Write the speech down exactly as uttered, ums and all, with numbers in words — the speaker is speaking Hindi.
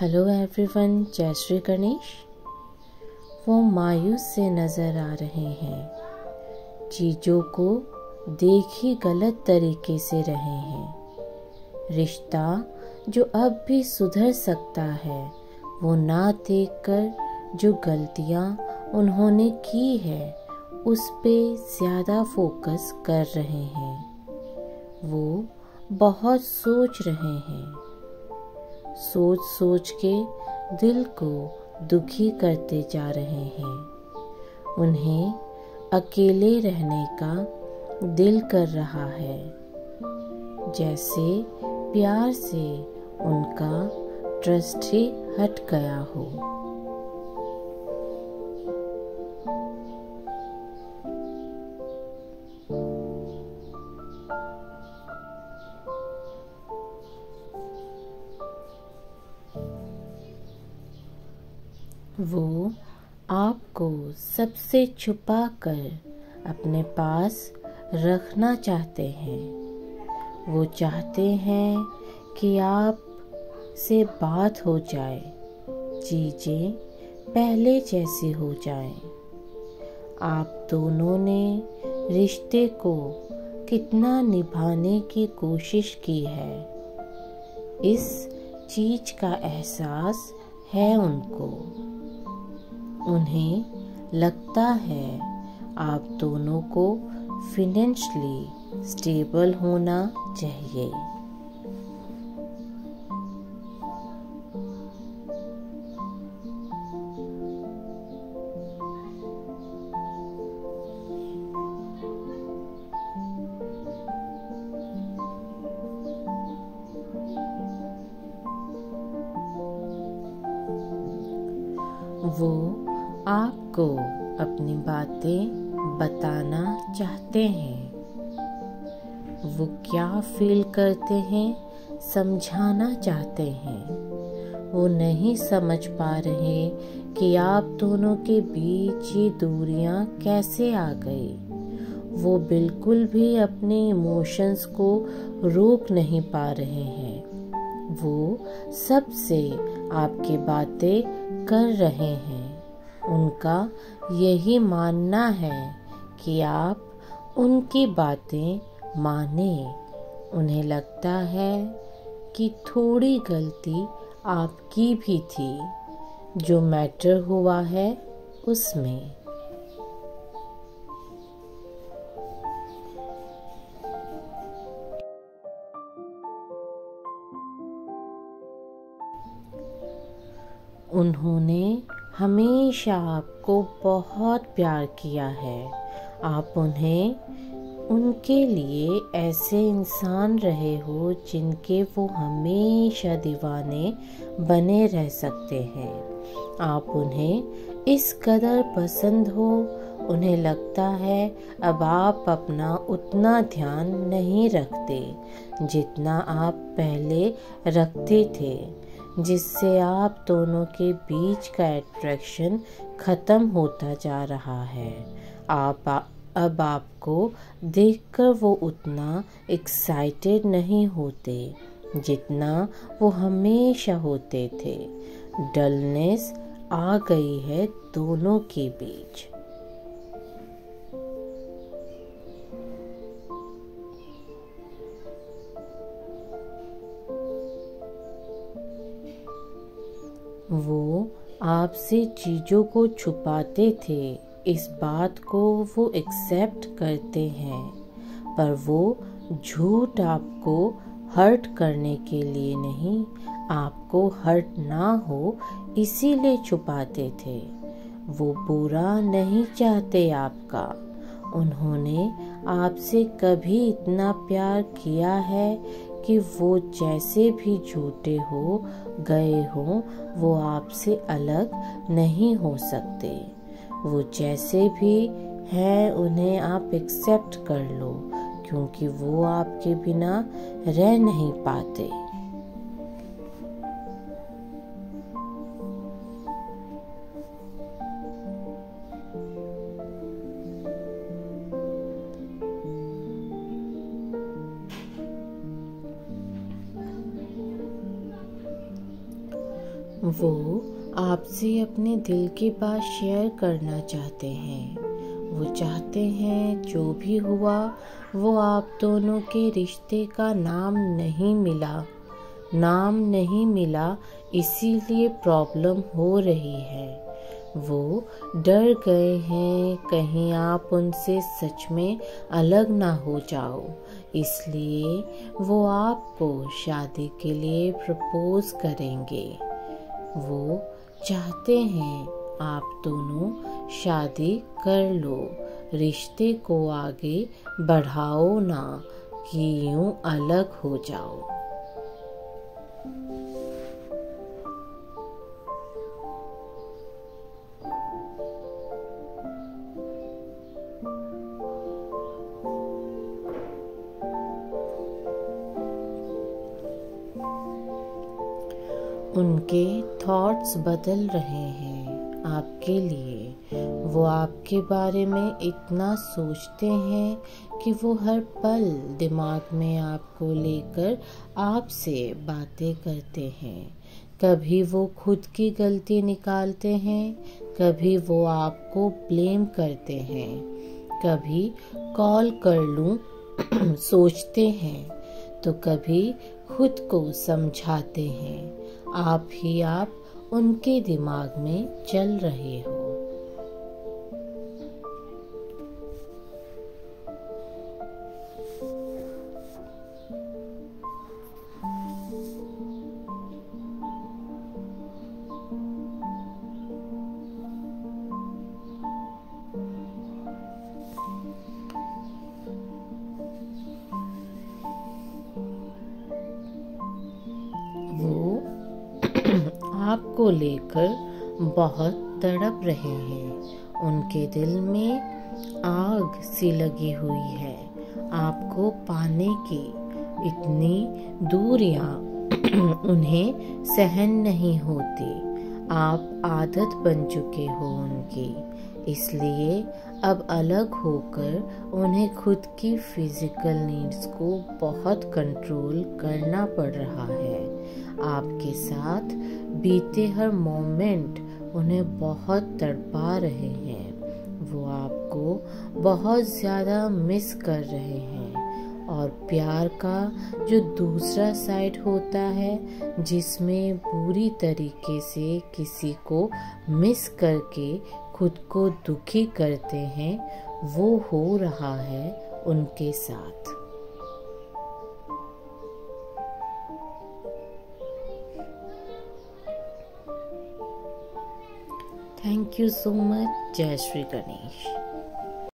हेलो एवरीवन, जय श्री गणेश। वो मायूस से नज़र आ रहे हैं, चीज़ों को देख ही गलत तरीके से रहे हैं। रिश्ता जो अब भी सुधर सकता है, वो ना देखकर जो गलतियाँ उन्होंने की है उस पे ज़्यादा फोकस कर रहे हैं। वो बहुत सोच रहे हैं, सोच सोच के दिल को दुखी करते जा रहे हैं। उन्हें अकेले रहने का दिल कर रहा है, जैसे प्यार से उनका ट्रस्ट ही हट गया हो। वो आपको सबसे छुपा कर अपने पास रखना चाहते हैं। वो चाहते हैं कि आप से बात हो जाए, चीज़ें पहले जैसी हो जाएं। आप दोनों ने रिश्ते को कितना निभाने की कोशिश की है, इस चीज़ का एहसास है उनको। उन्हें लगता है आप दोनों को फिनेंशली स्टेबल होना चाहिए। वो आपको अपनी बातें बताना चाहते हैं, वो क्या फील करते हैं समझाना चाहते हैं। वो नहीं समझ पा रहे कि आप दोनों के बीच ये दूरियां कैसे आ गई। वो बिल्कुल भी अपने इमोशंस को रोक नहीं पा रहे हैं, वो सबसे आपकी बातें कर रहे हैं। उनका यही मानना है कि आप उनकी बातें माने। उन्हें लगता है कि थोड़ी गलती आपकी भी थी, जो मैटर हुआ है उसमें। उन्होंने हमेशा आपको बहुत प्यार किया है। आप उन्हें उनके लिए ऐसे इंसान रहे हो जिनके वो हमेशा दीवाने बने रह सकते हैं। आप उन्हें इस कदर पसंद हो, उन्हें लगता है अब आप अपना उतना ध्यान नहीं रखते जितना आप पहले रखते थे, जिससे आप दोनों के बीच का अट्रैक्शन ख़त्म होता जा रहा है। आप अब आपको देखकर वो उतना एक्साइटेड नहीं होते जितना वो हमेशा होते थे। डलनेस आ गई है दोनों के बीच। वो आपसे चीज़ों को छुपाते थे, इस बात को वो एक्सेप्ट करते हैं, पर वो झूठ आपको हर्ट करने के लिए नहीं, आपको हर्ट ना हो इसीलिए छुपाते थे। वो बुरा नहीं चाहते आपका। उन्होंने आपसे कभी इतना प्यार किया है कि वो जैसे भी झूठे हो गए हो, वो आपसे अलग नहीं हो सकते। वो जैसे भी हैं उन्हें आप एक्सेप्ट कर लो, क्योंकि वो आपके बिना रह नहीं पाते। वो आपसे अपने दिल की बात शेयर करना चाहते हैं। वो चाहते हैं जो भी हुआ वो आप दोनों के रिश्ते का नाम नहीं मिला नाम नहीं मिला इसीलिए प्रॉब्लम हो रही है। वो डर गए हैं कहीं आप उनसे सच में अलग ना हो जाओ, इसलिए वो आपको शादी के लिए प्रपोज करेंगे। वो चाहते हैं आप दोनों शादी कर लो, रिश्ते को आगे बढ़ाओ ना कि यूं अलग हो जाओ। उनके थॉट्स बदल रहे हैं आपके लिए। वो आपके बारे में इतना सोचते हैं कि वो हर पल दिमाग में आपको लेकर आपसे बातें करते हैं। कभी वो खुद की गलती निकालते हैं, कभी वो आपको ब्लेम करते हैं, कभी कॉल कर लूँ सोचते हैं, तो कभी खुद को समझाते हैं। आप ही आप उनके दिमाग में चल रहे हो। आपको लेकर बहुत तड़प रहे हैं। उनके दिल में आग सी लगी हुई है आपको पाने की। इतनी दूरियां उन्हें सहन नहीं होती। आप आदत बन चुके हो उनकी, इसलिए अब अलग होकर उन्हें खुद की फिजिकल नीड्स को बहुत कंट्रोल करना पड़ रहा है। आपके साथ बीते हर मोमेंट उन्हें बहुत तड़पा रहे हैं। वो आपको बहुत ज़्यादा मिस कर रहे हैं। और प्यार का जो दूसरा साइड होता है, जिसमें पूरी तरीके से किसी को मिस करके खुद को दुखी करते हैं, वो हो रहा है उनके साथ। Thank you so much. जय श्री गणेश।